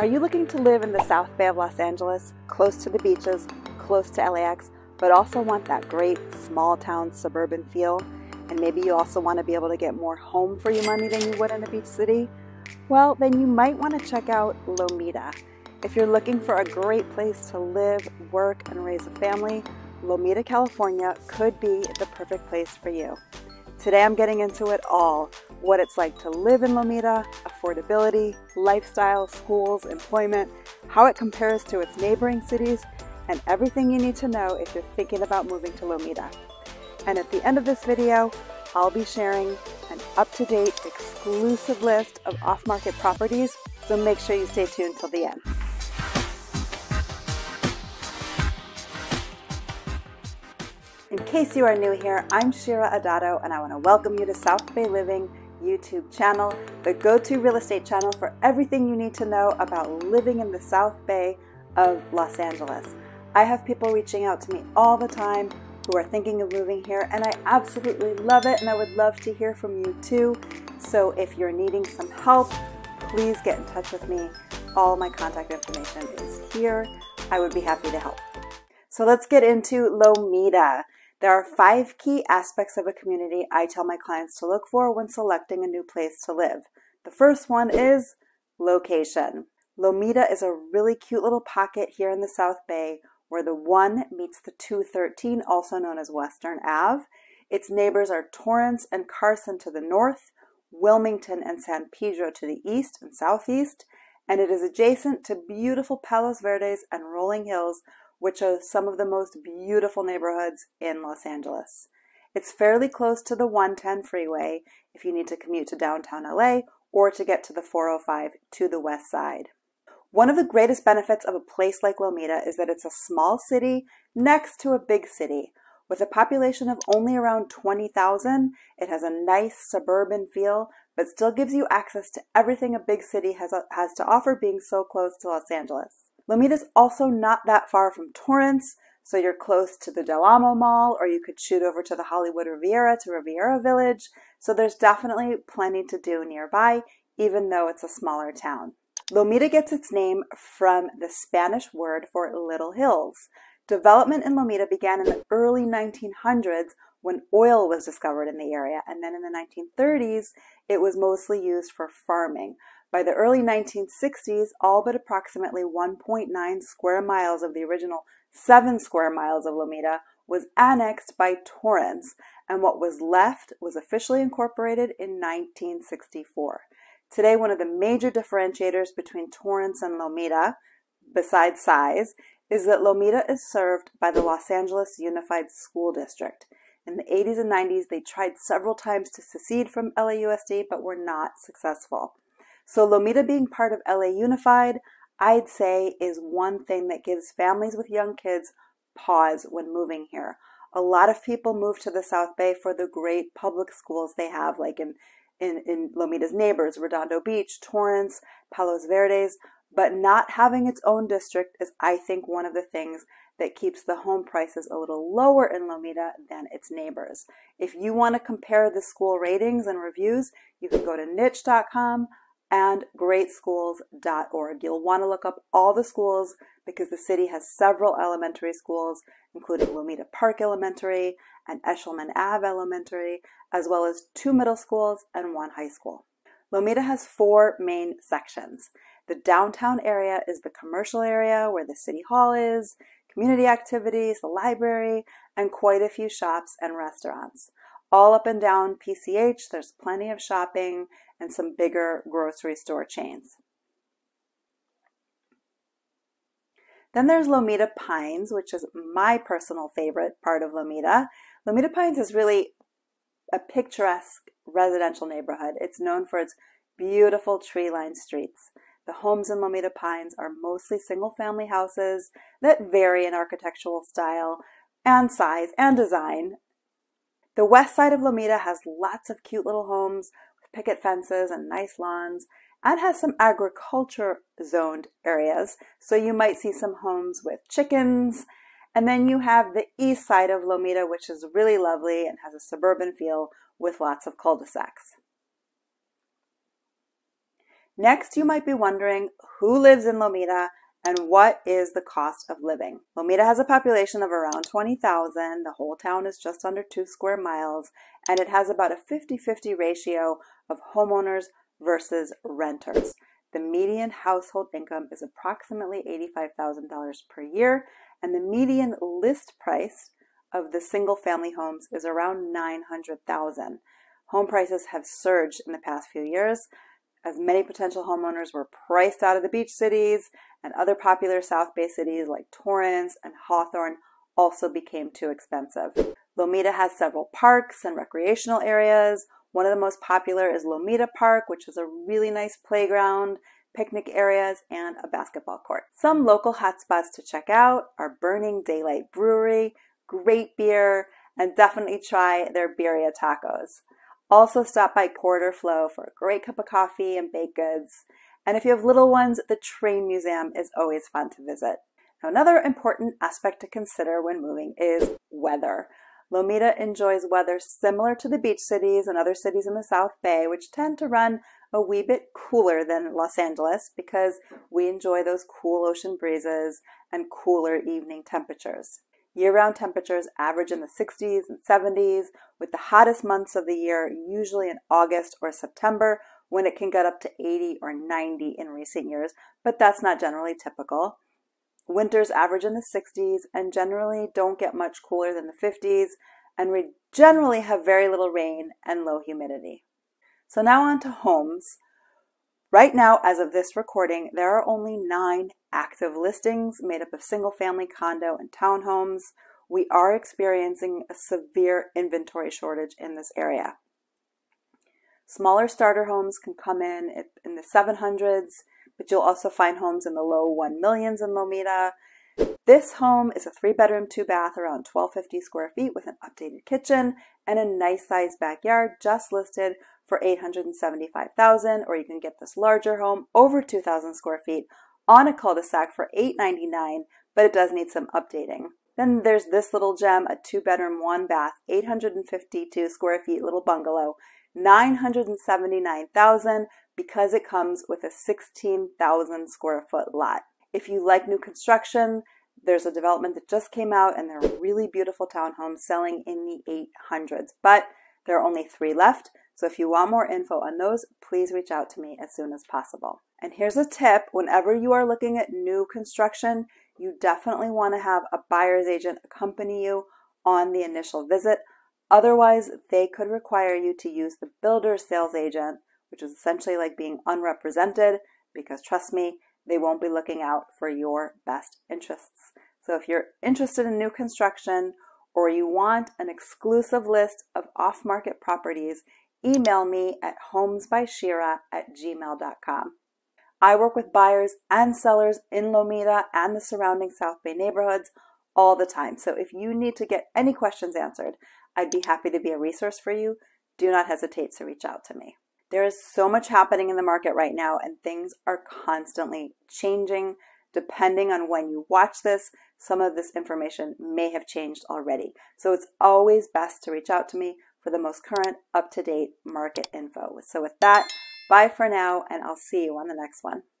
Are you looking to live in the South Bay of Los Angeles, close to the beaches, close to LAX, but also want that great small town suburban feel? And maybe you also want to be able to get more home for your money than you would in a beach city? Well, then you might want to check out Lomita. If you're looking for a great place to live, work, and raise a family, Lomita, California could be the perfect place for you. Today I'm getting into it all, what it's like to live in Lomita, affordability, lifestyle, schools, employment, how it compares to its neighboring cities, and everything you need to know if you're thinking about moving to Lomita. And at the end of this video, I'll be sharing an up-to-date exclusive list of off-market properties, so make sure you stay tuned till the end. In case you are new here, I'm Shira Adatto, and I want to welcome you to South Bay Living YouTube channel, the go-to real estate channel for everything you need to know about living in the South Bay of Los Angeles. I have people reaching out to me all the time who are thinking of moving here, and I absolutely love it, and I would love to hear from you too. So if you're needing some help, please get in touch with me. All my contact information is here. I would be happy to help. So let's get into Lomita. There are 5 key aspects of a community I tell my clients to look for when selecting a new place to live. The first one is location. Lomita is a really cute little pocket here in the South Bay where the 1 meets the 213, also known as Western Ave. Its neighbors are Torrance and Carson to the north, Wilmington and San Pedro to the east and southeast, and it is adjacent to beautiful Palos Verdes and rolling hills, which are some of the most beautiful neighborhoods in Los Angeles. It's fairly close to the 110 freeway if you need to commute to downtown LA or to get to the 405 to the west side. One of the greatest benefits of a place like Lomita is that it's a small city next to a big city. With a population of only around 20,000, it has a nice suburban feel, but still gives you access to everything a big city has to offer being so close to Los Angeles. Lomita is also not that far from Torrance, so you're close to the Del Amo Mall, or you could shoot over to the Hollywood Riviera to Riviera Village, so there's definitely plenty to do nearby, even though it's a smaller town. Lomita gets its name from the Spanish word for little hills. Development in Lomita began in the early 1900s when oil was discovered in the area, and then in the 1930s, it was mostly used for farming. By the early 1960s, all but approximately 1.9 square miles of the original 7 square miles of Lomita was annexed by Torrance, and what was left was officially incorporated in 1964. Today, one of the major differentiators between Torrance and Lomita, besides size, is that Lomita is served by the Los Angeles Unified School District. In the 80s and 90s, they tried several times to secede from LAUSD, but were not successful. So Lomita being part of LA Unified, I'd say, is one thing that gives families with young kids pause when moving here. A lot of people move to the South Bay for the great public schools they have, like in Lomita's neighbors, Redondo Beach, Torrance, Palos Verdes, but not having its own district is, I think, one of the things that keeps the home prices a little lower in Lomita than its neighbors. If you want to compare the school ratings and reviews, you can go to niche.com, and GreatSchools.org. You'll want to look up all the schools because the city has several elementary schools, including Lomita Park Elementary and Eshelman Ave. Elementary, as well as 2 middle schools and 1 high school. Lomita has 4 main sections. The downtown area is the commercial area where the city hall is, community activities, the library, and quite a few shops and restaurants. All up and down PCH, there's plenty of shopping and some bigger grocery store chains. Then there's Lomita Pines, which is my personal favorite part of Lomita. Lomita Pines is really a picturesque residential neighborhood. It's known for its beautiful tree-lined streets. The homes in Lomita Pines are mostly single-family houses that vary in architectural style and size and design. The west side of Lomita has lots of cute little homes, picket fences and nice lawns, and has some agriculture zoned areas, so you might see some homes with chickens. And then you have the east side of Lomita, which is really lovely and has a suburban feel with lots of cul-de-sacs. Next, you might be wondering who lives in Lomita and what is the cost of living. Lomita has a population of around 20,000. The whole town is just under 2 square miles, and it has about a 50-50 ratio of homeowners versus renters. The median household income is approximately $85,000 per year, and the median list price of the single-family homes is around $900,000. Home prices have surged in the past few years, as many potential homeowners were priced out of the beach cities, and other popular South Bay cities like Torrance and Hawthorne also became too expensive. Lomita has several parks and recreational areas. One of the most popular is Lomita Park, which is a really nice playground, picnic areas, and a basketball court. Some local hotspots to check out are Burning Daylight Brewery, great beer, and definitely try their birria tacos. Also stop by Quarter Flow for a great cup of coffee and baked goods. And if you have little ones, the train museum is always fun to visit. Now, another important aspect to consider when moving is weather. Lomita enjoys weather similar to the beach cities and other cities in the South Bay, which tend to run a wee bit cooler than Los Angeles because we enjoy those cool ocean breezes and cooler evening temperatures. Year-round temperatures average in the 60s and 70s, with the hottest months of the year usually in August or September, when it can get up to 80 or 90 in recent years, but that's not generally typical. Winters average in the 60s and generally don't get much cooler than the 50s, and we generally have very little rain and low humidity. So now on to homes. Right now, as of this recording, there are only 9 active listings made up of single-family, condo, and townhomes. We are experiencing a severe inventory shortage in this area. Smaller starter homes can come in the 700s, but you'll also find homes in the low 1 millions in Lomita. This home is a 3-bedroom, 2-bath, around 1,250 square feet with an updated kitchen and a nice-sized backyard, just listed for $875,000, or you can get this larger home over 2,000 square feet on a cul-de-sac for $899, but it does need some updating. Then there's this little gem, a 2-bedroom, 1-bath, 852 square feet little bungalow, $979,000, because it comes with a 16,000 square foot lot. If you like new construction, there's a development that just came out and they're really beautiful townhomes selling in the 800s, but there are only 3 left. So if you want more info on those, please reach out to me as soon as possible. And here's a tip: whenever you are looking at new construction, you definitely want to have a buyer's agent accompany you on the initial visit. Otherwise, they could require you to use the builder's sales agent, which is essentially like being unrepresented, because trust me, they won't be looking out for your best interests. So if you're interested in new construction or you want an exclusive list of off-market properties, email me at homesbyshira@gmail.com. I work with buyers and sellers in Lomita and the surrounding South Bay neighborhoods all the time. So if you need to get any questions answered, I'd be happy to be a resource for you. Do not hesitate to reach out to me. There is so much happening in the market right now, and things are constantly changing. Depending on when you watch this, some of this information may have changed already. So it's always best to reach out to me for the most current, up-to-date market info. So with that, bye for now, and I'll see you on the next one.